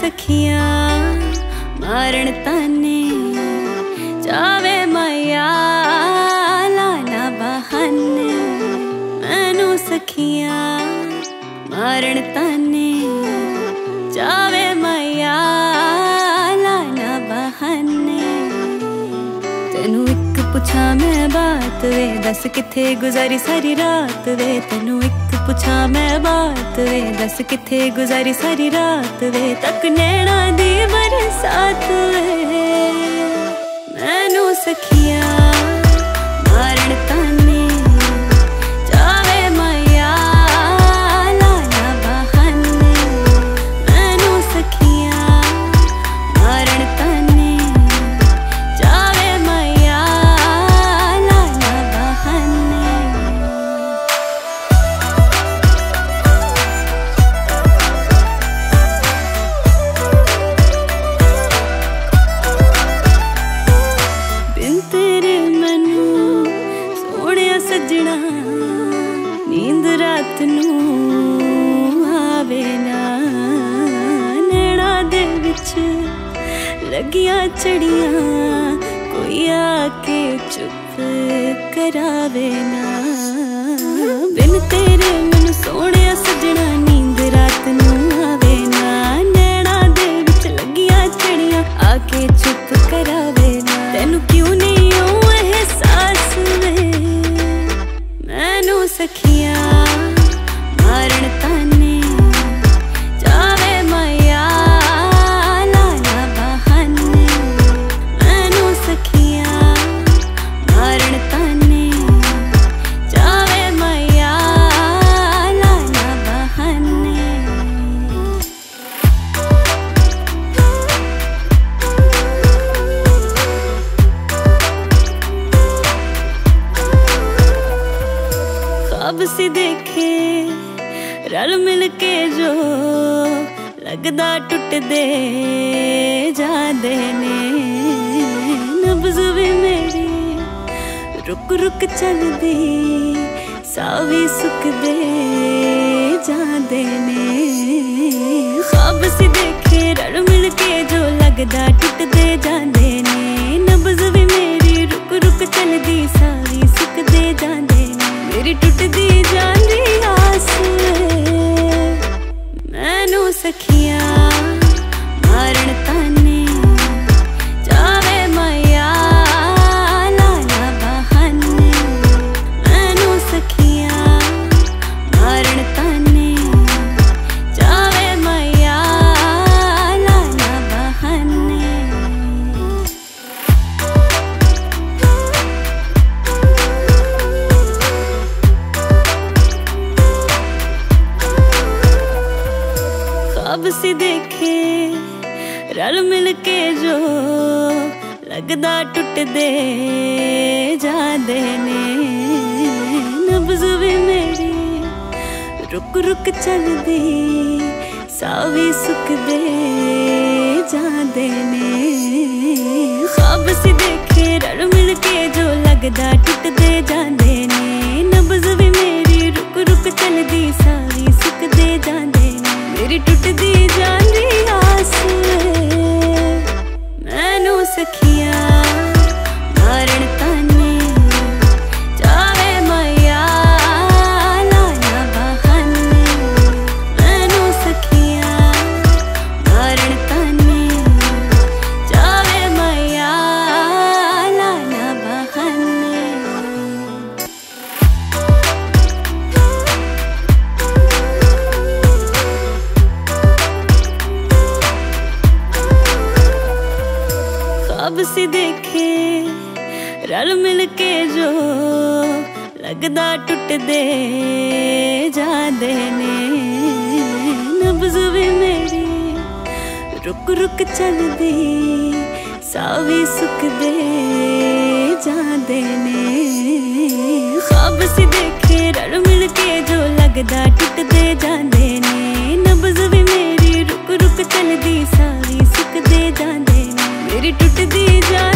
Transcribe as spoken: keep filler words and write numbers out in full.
सखिया मारण ताने जावे माया लाना बहाने। मैनू सखिया मारण ताने जावे माया लाना बहाने। तेनू इक पुछा मैं बात वे दस किथे गुजारी सारी रात वे। तेनू इक पुछा मैं बात वे दस किथे गुजारी सारी रात वे। तक नैना दी बरसात वे। मैनू सखिया मारण ताने जावे माया लाना बहाने। मैनू सखिया मारण ताने जावे माया लाना बहाने। बिन तेरे मैनू सोने सजना नींद रात नू आवे ना। नैणा दे विच लगिया चड़िया कोई आके चुप करावे ना। बिन तेरे मैनू सोने सजना नींद रात नू आवे ना। नैणा दे विच लगिया चड़िया आके चुप करावे ना। तेनू क्यों नहीं ओ एहसास वे। मैनू सखिया मारण ताने जावे माया लाना बहाने। मैनू सखिया मारण ताने जावे माया लाना बहाने। ख्वाब सी देखे रल मिल के जो लगदा टुट दे जाते ने। नब्ज भी मेरी रुक रुक चलदी सावी सुक दे जाते ने। ख्वाब सी देखे रल मिल के जो लगदा टुट दे जाते ने। नब्ज भी मेरी रुक रुक चलदी सावी सुक दे जाते ने। मेरी टुटदी जांदी आस वे। मैनू सखिया मारण ताने जावे माया लाना बहाने। मैनू सखिया मारण ताने जावे माया लाना बहाने। ख्वाब सी देखे रल मिल के जो लगदा टुट दे जाते ने। नब्ज भी मेरी रुक रुक चलदी सावी सुक दे जाते ने। ख्वाब सी देखे रल मिल के जो लगदा टुट दे जाते ने। नब्ज भी मेरी रुक रुक चलदी सावी सुक दे जाते ने। मेरी टुटदी जांदी आस वे। मैनू सखिया मारण ताने जावे माया लाना बहाने। मैनू सखिया मारण ताने जावे माया लाना बहाने। ख्वाब सी देखे रल मिल के जो लगदा टुट दे जाते ने। नब्ज भी मेरी रुक रुक चलदी सावी सुक दे जाते ने। ख्वाब सी देखे रल मिल के जो लगदा टुट दे जाते ने। नब्ज भी मेरी रुक रुक चलदी सावी सुक दे जाते। मेरी टुटदी जान।